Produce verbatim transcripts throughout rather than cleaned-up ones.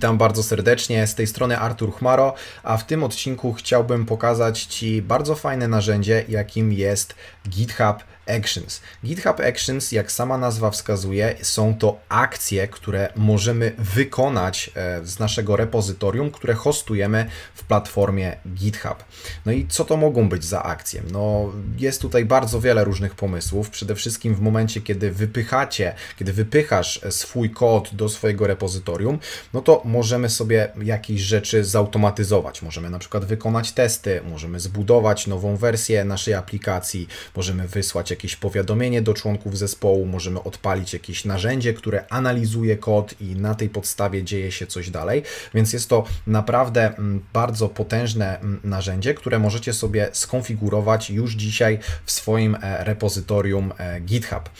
Witam bardzo serdecznie, z tej strony Artur Chmaro, a w tym odcinku chciałbym pokazać Ci bardzo fajne narzędzie, jakim jest GitHub Actions. GitHub Actions, jak sama nazwa wskazuje, są to akcje, które możemy wykonać z naszego repozytorium, które hostujemy w platformie GitHub. No i co to mogą być za akcje? No, jest tutaj bardzo wiele różnych pomysłów. Przede wszystkim w momencie, kiedy wypychacie, kiedy wypychasz swój kod do swojego repozytorium, no to możemy sobie jakieś rzeczy zautomatyzować. Możemy na przykład wykonać testy, możemy zbudować nową wersję naszej aplikacji, możemy wysłać jakieś powiadomienie do członków zespołu, możemy odpalić jakieś narzędzie, które analizuje kod i na tej podstawie dzieje się coś dalej, więc jest to naprawdę bardzo potężne narzędzie, które możecie sobie skonfigurować już dzisiaj w swoim repozytorium GitHub.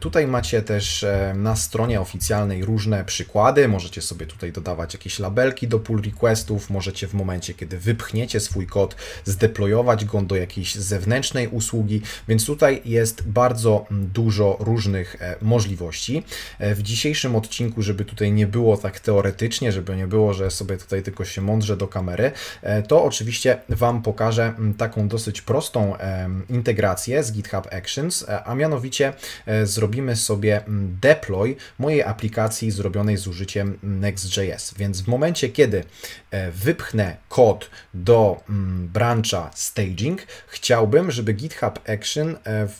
Tutaj macie też na stronie oficjalnej różne przykłady, możecie sobie tutaj dodawać jakieś labelki do pull requestów, możecie w momencie, kiedy wypchniecie swój kod, zdeployować go do jakiejś zewnętrznej usługi, więc tutaj jest bardzo dużo różnych możliwości. W dzisiejszym odcinku, żeby tutaj nie było tak teoretycznie, żeby nie było, że sobie tutaj tylko się mądrze do kamery, to oczywiście Wam pokażę taką dosyć prostą integrację z GitHub Actions, a mianowicie zrobimy sobie deploy mojej aplikacji zrobionej z użyciem Next.js. Więc w momencie, kiedy wypchnę kod do brancha staging, chciałbym, żeby GitHub Action w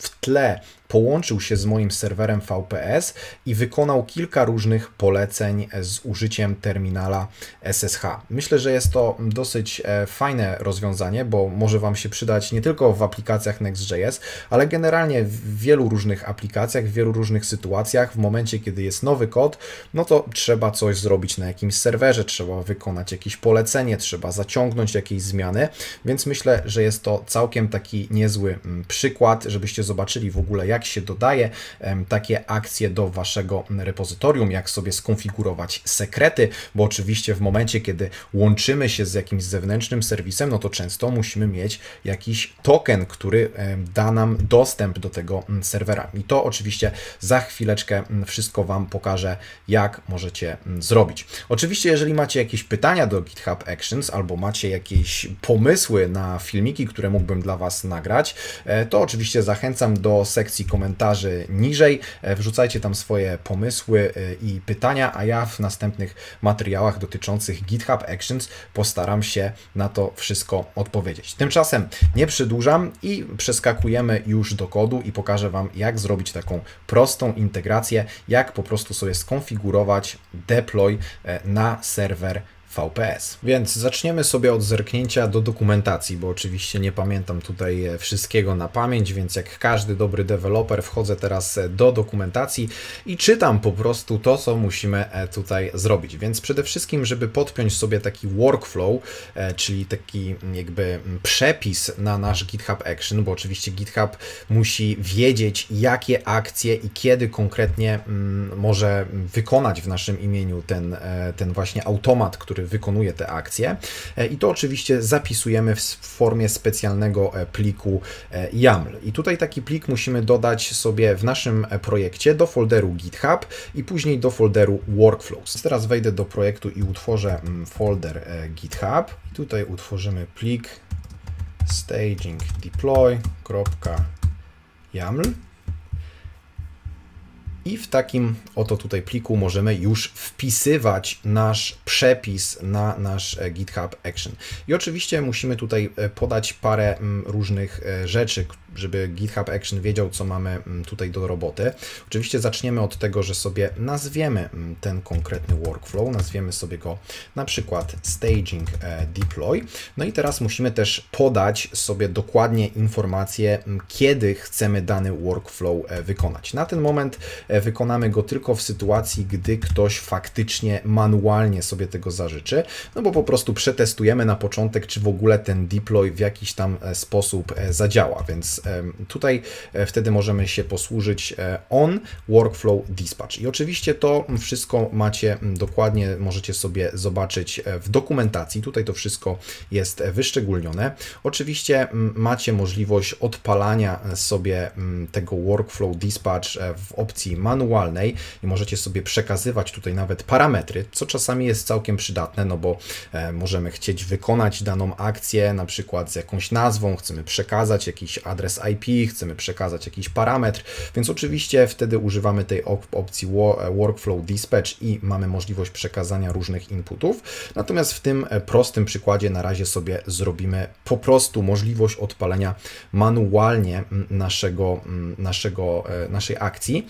w tle połączył się z moim serwerem V P S i wykonał kilka różnych poleceń z użyciem terminala S S H. Myślę, że jest to dosyć fajne rozwiązanie, bo może Wam się przydać nie tylko w aplikacjach Next.js, ale generalnie w wielu różnych aplikacjach, w wielu różnych sytuacjach, w momencie, kiedy jest nowy kod, no to trzeba coś zrobić na jakimś serwerze, trzeba wykonać jakieś polecenie, trzeba zaciągnąć jakieś zmiany, więc myślę, że jest to całkiem taki niezły przykład, żebyście zobaczyli w ogóle, jak się dodaje takie akcje do Waszego repozytorium, jak sobie skonfigurować sekrety, bo oczywiście w momencie, kiedy łączymy się z jakimś zewnętrznym serwisem, no to często musimy mieć jakiś token, który da nam dostęp do tego serwera. I to oczywiście za chwileczkę wszystko Wam pokażę, jak możecie zrobić. Oczywiście, jeżeli macie jakieś pytania do GitHub Actions albo macie jakieś pomysły na filmiki, które mógłbym dla Was nagrać, to oczywiście zachęcam do sekcji komentarzy niżej, wrzucajcie tam swoje pomysły i pytania, a ja w następnych materiałach dotyczących GitHub Actions postaram się na to wszystko odpowiedzieć. Tymczasem nie przedłużam i przeskakujemy już do kodu i pokażę Wam, jak zrobić taką prostą integrację, jak po prostu sobie skonfigurować deploy na serwer V P S. Więc zaczniemy sobie od zerknięcia do dokumentacji, bo oczywiście nie pamiętam tutaj wszystkiego na pamięć, więc jak każdy dobry deweloper wchodzę teraz do dokumentacji i czytam po prostu to, co musimy tutaj zrobić. Więc przede wszystkim, żeby podpiąć sobie taki workflow, czyli taki jakby przepis na nasz GitHub Action, bo oczywiście GitHub musi wiedzieć, jakie akcje i kiedy konkretnie może wykonać w naszym imieniu ten, ten właśnie automat, który wykonuje te akcje, i to oczywiście zapisujemy w formie specjalnego pliku YAML. I tutaj taki plik musimy dodać sobie w naszym projekcie do folderu GitHub i później do folderu Workflows. Teraz wejdę do projektu i utworzę folder GitHub. Tutaj utworzymy plik staging deploy kropka yaml. I w takim oto tutaj pliku możemy już wpisywać nasz przepis na nasz GitHub Action. I oczywiście musimy tutaj podać parę różnych rzeczy, żeby GitHub Action wiedział, co mamy tutaj do roboty. Oczywiście zaczniemy od tego, że sobie nazwiemy ten konkretny workflow, nazwiemy sobie go na przykład staging deploy. No i teraz musimy też podać sobie dokładnie informacje, kiedy chcemy dany workflow wykonać. Na ten moment wykonamy go tylko w sytuacji, gdy ktoś faktycznie manualnie sobie tego zażyczy, no bo po prostu przetestujemy na początek, czy w ogóle ten deploy w jakiś tam sposób zadziała, więc Więc tutaj wtedy możemy się posłużyć on workflow dispatch. I oczywiście to wszystko macie dokładnie, możecie sobie zobaczyć w dokumentacji. Tutaj to wszystko jest wyszczególnione. Oczywiście macie możliwość odpalania sobie tego workflow dispatch w opcji manualnej i możecie sobie przekazywać tutaj nawet parametry, co czasami jest całkiem przydatne, no bo możemy chcieć wykonać daną akcję, na przykład z jakąś nazwą, chcemy przekazać jakiś adres I P, chcemy przekazać jakiś parametr, więc oczywiście wtedy używamy tej opcji workflow dispatch i mamy możliwość przekazania różnych inputów. Natomiast w tym prostym przykładzie na razie sobie zrobimy po prostu możliwość odpalenia manualnie naszego, naszego, naszej akcji.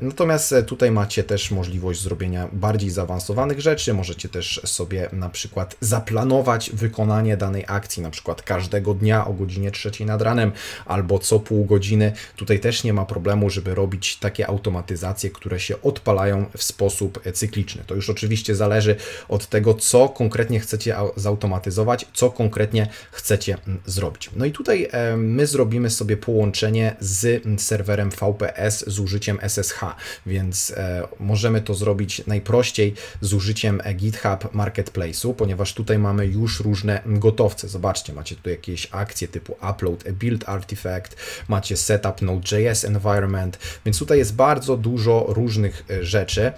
Natomiast tutaj macie też możliwość zrobienia bardziej zaawansowanych rzeczy. Możecie też sobie na przykład zaplanować wykonanie danej akcji, na przykład każdego dnia o godzinie trzeciej nad ranem albo co pół godziny. Tutaj też nie ma problemu, żeby robić takie automatyzacje, które się odpalają w sposób cykliczny. To już oczywiście zależy od tego, co konkretnie chcecie zautomatyzować, co konkretnie chcecie zrobić. No i tutaj my zrobimy sobie połączenie z serwerem V P S z użyciem S S H, więc możemy to zrobić najprościej z użyciem GitHub Marketplace'u, ponieważ tutaj mamy już różne gotowce. Zobaczcie, macie tu jakieś akcje typu upload a build artifact, macie setup Node.js environment, więc tutaj jest bardzo dużo różnych rzeczy.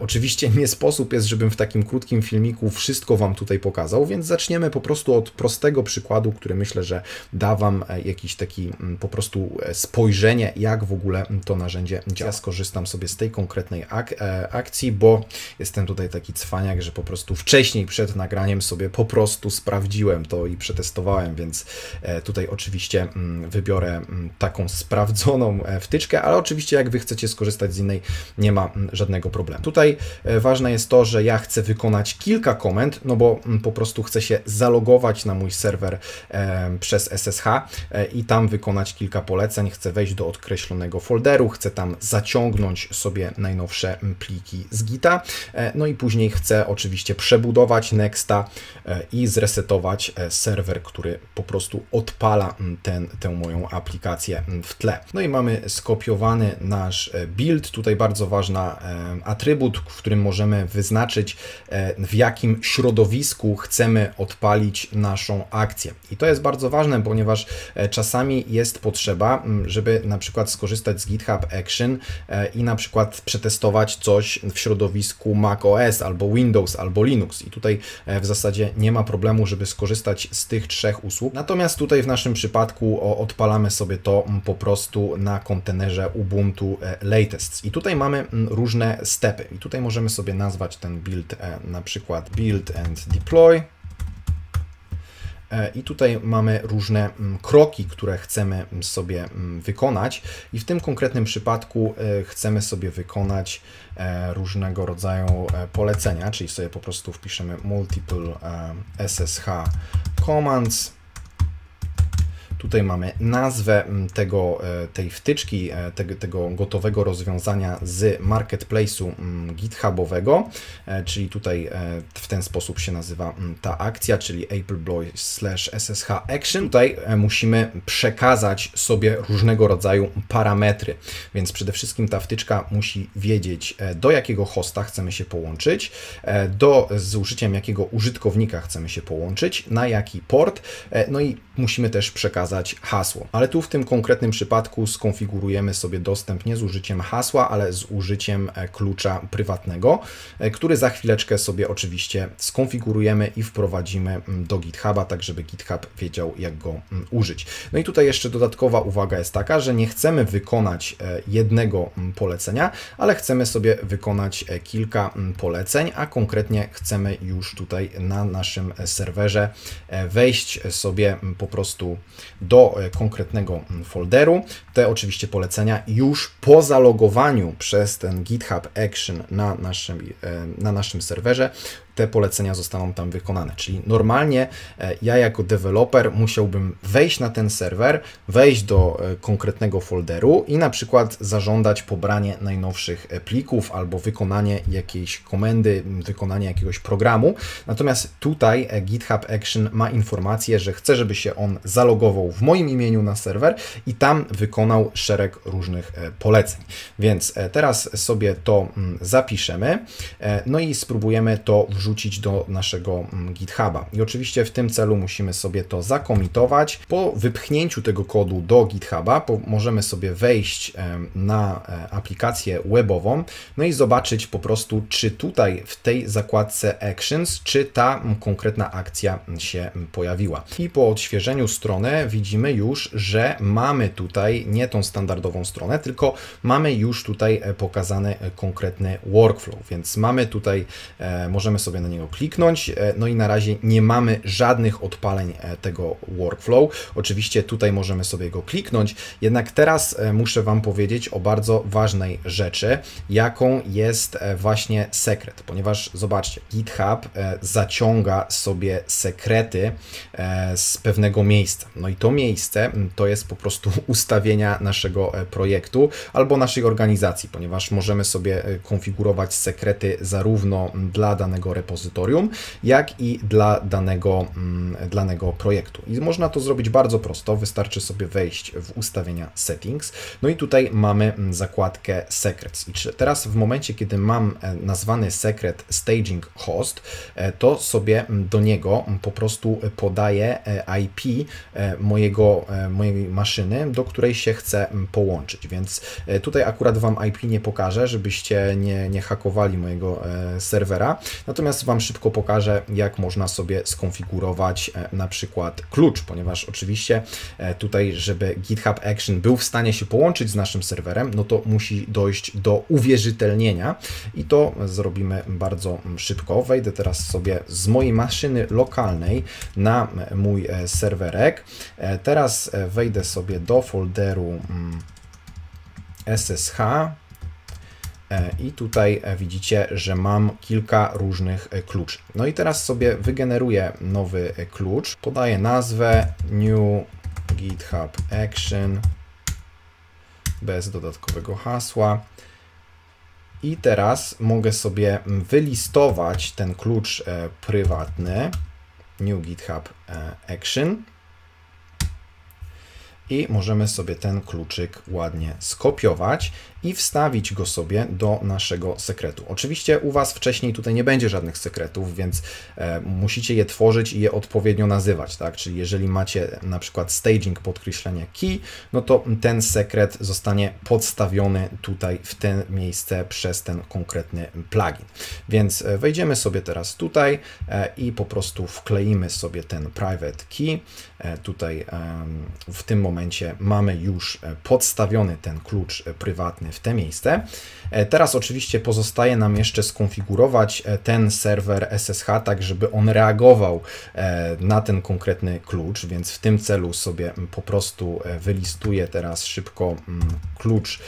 Oczywiście nie sposób jest, żebym w takim krótkim filmiku wszystko Wam tutaj pokazał, więc zaczniemy po prostu od prostego przykładu, który myślę, że da Wam jakiś taki po prostu spojrzenie, jak w ogóle to narzędzie działa. Ja skorzystam sobie z tej konkretnej ak akcji, bo jestem tutaj taki cwaniak, że po prostu wcześniej przed nagraniem sobie po prostu sprawdziłem to i przetestowałem, więc tutaj oczywiście wybiorę taką sprawdzoną wtyczkę, ale oczywiście jak Wy chcecie skorzystać z innej, nie ma żadnego problemu. Tutaj ważne jest to, że ja chcę wykonać kilka komend, no bo po prostu chcę się zalogować na mój serwer przez S S H i tam wykonać kilka poleceń, chcę wejść do określonego folderu, chcę tam zaciągnąć sobie najnowsze pliki z Gita, no i później chcę oczywiście przebudować Nexta i zresetować serwer, który po prostu odpala ten, tę moją aplikację w tle. No i mamy skopiowany nasz build, tutaj bardzo ważny atrybut, w którym możemy wyznaczyć, w jakim środowisku chcemy odpalić naszą akcję. I to jest bardzo ważne, ponieważ czasami jest potrzeba, żeby na przykład skorzystać z GitHub Action i na przykład przetestować coś w środowisku macOS albo Windows albo Linux. I tutaj w zasadzie nie ma problemu, żeby skorzystać z tych trzech usług. Natomiast tutaj w naszym przypadku odpalamy sobie to po prostu na kontenerze Ubuntu Latest. I tutaj mamy różne stepy. I tutaj możemy sobie nazwać ten build na przykład build and deploy. I tutaj mamy różne kroki, które chcemy sobie wykonać i w tym konkretnym przypadku chcemy sobie wykonać różnego rodzaju polecenia, czyli sobie po prostu wpiszemy multiple S S H commands. Tutaj mamy nazwę tego, tej wtyczki, tego, tego gotowego rozwiązania z marketplace'u githubowego, czyli tutaj w ten sposób się nazywa ta akcja, czyli appleboy/ssh-action. Tutaj musimy przekazać sobie różnego rodzaju parametry, więc przede wszystkim ta wtyczka musi wiedzieć, do jakiego hosta chcemy się połączyć, do, z użyciem jakiego użytkownika chcemy się połączyć, na jaki port, no i musimy też przekazać hasło. Ale tu w tym konkretnym przypadku skonfigurujemy sobie dostęp nie z użyciem hasła, ale z użyciem klucza prywatnego, który za chwileczkę sobie oczywiście skonfigurujemy i wprowadzimy do GitHuba, tak żeby GitHub wiedział, jak go użyć. No i tutaj jeszcze dodatkowa uwaga jest taka, że nie chcemy wykonać jednego polecenia, ale chcemy sobie wykonać kilka poleceń, a konkretnie chcemy już tutaj na naszym serwerze wejść sobie po prostu do konkretnego folderu. Te oczywiście polecenia już po zalogowaniu przez ten GitHub Action na naszym, na naszym serwerze te polecenia zostaną tam wykonane, czyli normalnie ja jako deweloper musiałbym wejść na ten serwer, wejść do konkretnego folderu i na przykład zażądać pobranie najnowszych plików albo wykonanie jakiejś komendy, wykonanie jakiegoś programu. Natomiast tutaj GitHub Action ma informację, że chce, żeby się on zalogował przyjechał w moim imieniu na serwer i tam wykonał szereg różnych poleceń. Więc teraz sobie to zapiszemy, no i spróbujemy to wrzucić do naszego GitHuba. I oczywiście w tym celu musimy sobie to zakomitować. Po wypchnięciu tego kodu do GitHuba możemy sobie wejść na aplikację webową, no i zobaczyć po prostu, czy tutaj w tej zakładce Actions, czy ta konkretna akcja się pojawiła. I po odświeżeniu strony widzimy już, że mamy tutaj nie tą standardową stronę, tylko mamy już tutaj pokazany konkretny workflow, więc mamy tutaj, możemy sobie na niego kliknąć, no i na razie nie mamy żadnych odpaleń tego workflow. Oczywiście tutaj możemy sobie go kliknąć, jednak teraz muszę Wam powiedzieć o bardzo ważnej rzeczy, jaką jest właśnie sekret, ponieważ zobaczcie, GitHub zaciąga sobie sekrety z pewnego miejsca. No i to miejsce to jest po prostu ustawienia naszego projektu albo naszej organizacji, ponieważ możemy sobie konfigurować sekrety zarówno dla danego repozytorium, jak i dla danego, dla danego projektu. I można to zrobić bardzo prosto, wystarczy sobie wejść w ustawienia settings, no i tutaj mamy zakładkę secrets. I teraz w momencie, kiedy mam nazwany sekret staging host, to sobie do niego po prostu podaję I P mojego, mojej maszyny, do której się chcę połączyć, więc tutaj akurat Wam I P nie pokażę, żebyście nie, nie hakowali mojego serwera, natomiast Wam szybko pokażę, jak można sobie skonfigurować na przykład klucz, ponieważ oczywiście tutaj, żeby GitHub Action był w stanie się połączyć z naszym serwerem, no to musi dojść do uwierzytelnienia i to zrobimy bardzo szybko. Wejdę teraz sobie z mojej maszyny lokalnej na mój serwerek. Teraz wejdę sobie do folderu S S H i tutaj widzicie, że mam kilka różnych kluczy. No i teraz sobie wygeneruję nowy klucz, podaję nazwę new GitHub Action bez dodatkowego hasła. I teraz mogę sobie wylistować ten klucz prywatny new GitHub Action i możemy sobie ten kluczyk ładnie skopiować i wstawić go sobie do naszego sekretu. Oczywiście u Was wcześniej tutaj nie będzie żadnych sekretów, więc e, musicie je tworzyć i je odpowiednio nazywać, tak? Czyli jeżeli macie na przykład staging podkreślenia key, no to ten sekret zostanie podstawiony tutaj w to miejsce przez ten konkretny plugin. Więc wejdziemy sobie teraz tutaj e, i po prostu wkleimy sobie ten private key. E, tutaj e, w tym momencie mamy już podstawiony ten klucz prywatny w te miejsce. Teraz oczywiście pozostaje nam jeszcze skonfigurować ten serwer S S H tak, żeby on reagował na ten konkretny klucz, więc w tym celu sobie po prostu wylistuję teraz szybko klucz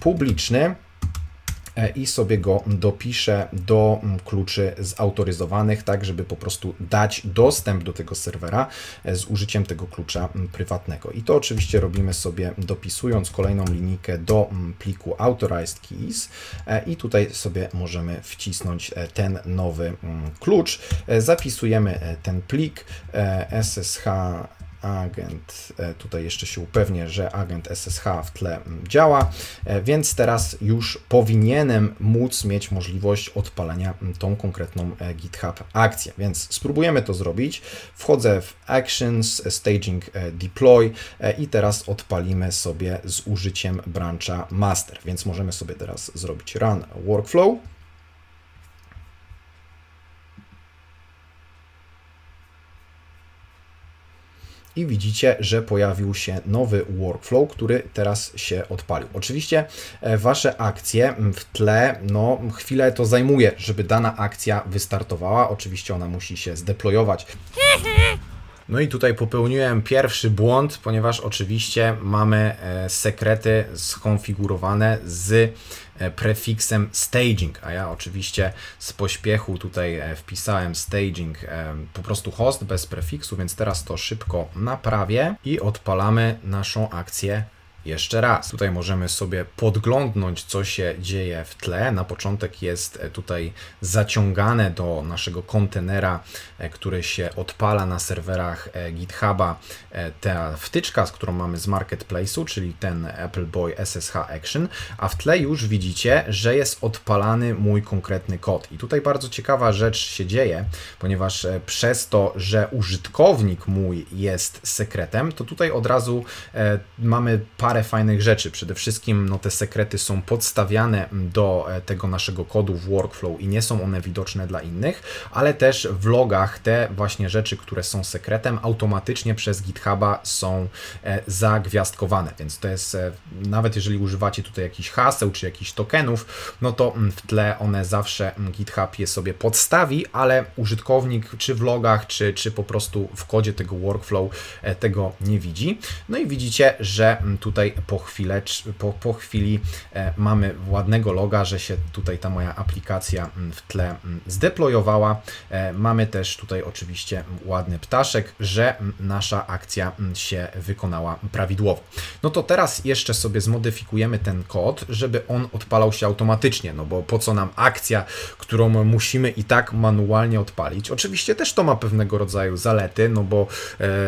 publiczny i sobie go dopiszę do kluczy zautoryzowanych, tak żeby po prostu dać dostęp do tego serwera z użyciem tego klucza prywatnego. I to oczywiście robimy sobie dopisując kolejną linijkę do pliku authorized keys i tutaj sobie możemy wcisnąć ten nowy klucz. Zapisujemy ten plik S S H agent, tutaj jeszcze się upewnię, że agent S S H w tle działa, więc teraz już powinienem móc mieć możliwość odpalenia tą konkretną GitHub akcję, więc spróbujemy to zrobić. Wchodzę w Actions, Staging Deploy i teraz odpalimy sobie z użyciem brancha master, więc możemy sobie teraz zrobić Run Workflow. I widzicie, że pojawił się nowy workflow, który teraz się odpalił. Oczywiście Wasze akcje w tle, no chwilę to zajmuje, żeby dana akcja wystartowała. Oczywiście ona musi się zdeployować. No i tutaj popełniłem pierwszy błąd, ponieważ oczywiście mamy sekrety skonfigurowane z prefiksem staging, a ja oczywiście z pośpiechu tutaj wpisałem staging po prostu host bez prefiksu, więc teraz to szybko naprawię i odpalamy naszą akcję jeszcze raz. Tutaj możemy sobie podglądnąć, co się dzieje w tle. Na początek jest tutaj zaciągane do naszego kontenera, który się odpala na serwerach GitHuba, ta wtyczka, z którą mamy z Marketplace'u, czyli ten appleboy/ssh-action, a w tle już widzicie, że jest odpalany mój konkretny kod. I tutaj bardzo ciekawa rzecz się dzieje, ponieważ przez to, że użytkownik mój jest sekretem, to tutaj od razu mamy parę fajnych rzeczy. Przede wszystkim no, te sekrety są podstawiane do tego naszego kodu w workflow i nie są one widoczne dla innych, ale też w logach te właśnie rzeczy, które są sekretem, automatycznie przez GitHuba są zagwiazdkowane, więc to jest, nawet jeżeli używacie tutaj jakichś haseł czy jakichś tokenów, no to w tle one zawsze GitHub je sobie podstawi, ale użytkownik czy w logach, czy, czy po prostu w kodzie tego workflow tego nie widzi. No i widzicie, że tutaj po, chwilę, po, po chwili mamy ładnego loga, że się tutaj ta moja aplikacja w tle zdeployowała. Mamy też tutaj oczywiście ładny ptaszek, że nasza akcja się wykonała prawidłowo. No to teraz jeszcze sobie zmodyfikujemy ten kod, żeby on odpalał się automatycznie, no bo po co nam akcja, którą musimy i tak manualnie odpalić. Oczywiście też to ma pewnego rodzaju zalety, no bo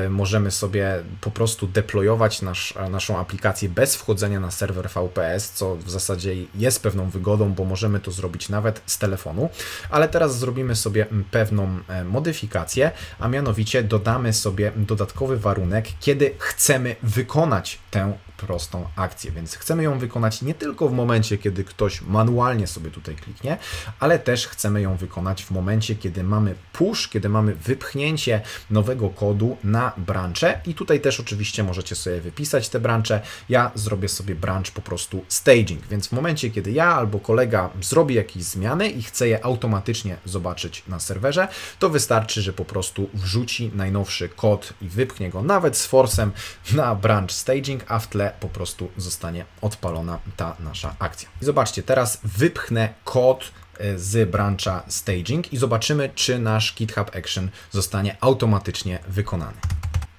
e, możemy sobie po prostu deployować nasz, naszą aplikację bez wchodzenia na serwer V P S, co w zasadzie jest pewną wygodą, bo możemy to zrobić nawet z telefonu, ale teraz zrobimy sobie pewną modyfikację, a mianowicie dodamy sobie dodatkowy warunek, kiedy chcemy wykonać tę prostą akcję, więc chcemy ją wykonać nie tylko w momencie, kiedy ktoś manualnie sobie tutaj kliknie, ale też chcemy ją wykonać w momencie, kiedy mamy push, kiedy mamy wypchnięcie nowego kodu na brancze i tutaj też oczywiście możecie sobie wypisać te brancze. Ja zrobię sobie branch po prostu staging, więc w momencie, kiedy ja albo kolega zrobi jakieś zmiany i chce je automatycznie zobaczyć na serwerze, to wystarczy, że po prostu wrzuci najnowszy kod i wypchnie go nawet z forcem na branch staging, a w tle po prostu zostanie odpalona ta nasza akcja. I zobaczcie, teraz wypchnę kod z brancha staging i zobaczymy, czy nasz GitHub Action zostanie automatycznie wykonany.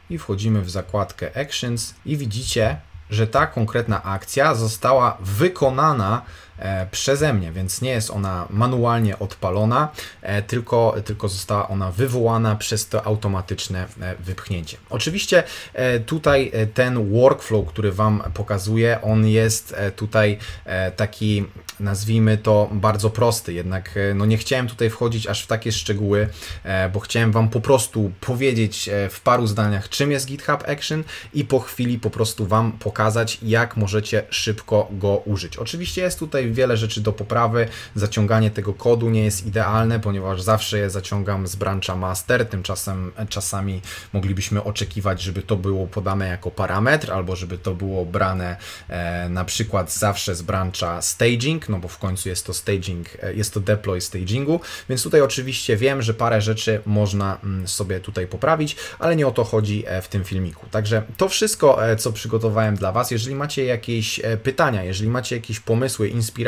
I wchodzimy w zakładkę Actions i widzicie, że ta konkretna akcja została wykonana przeze mnie, więc nie jest ona manualnie odpalona, tylko, tylko została ona wywołana przez to automatyczne wypchnięcie. Oczywiście tutaj ten workflow, który Wam pokazuję, on jest tutaj taki, nazwijmy to, bardzo prosty, jednak no nie chciałem tutaj wchodzić aż w takie szczegóły, bo chciałem Wam po prostu powiedzieć w paru zdaniach, czym jest GitHub Action i po chwili po prostu Wam pokazać, jak możecie szybko go użyć. Oczywiście jest tutaj wiele rzeczy do poprawy, zaciąganie tego kodu nie jest idealne, ponieważ zawsze je zaciągam z brancha master, tymczasem czasami moglibyśmy oczekiwać, żeby to było podane jako parametr, albo żeby to było brane e, na przykład zawsze z brancha staging, no bo w końcu jest to staging, jest to deploy stagingu, więc tutaj oczywiście wiem, że parę rzeczy można sobie tutaj poprawić, ale nie o to chodzi w tym filmiku. Także to wszystko, co przygotowałem dla Was. Jeżeli macie jakieś pytania, jeżeli macie jakieś pomysły, inspiracje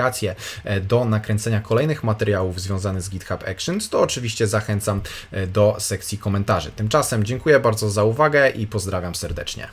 do nakręcenia kolejnych materiałów związanych z GitHub Actions, to oczywiście zachęcam do sekcji komentarzy. Tymczasem dziękuję bardzo za uwagę i pozdrawiam serdecznie.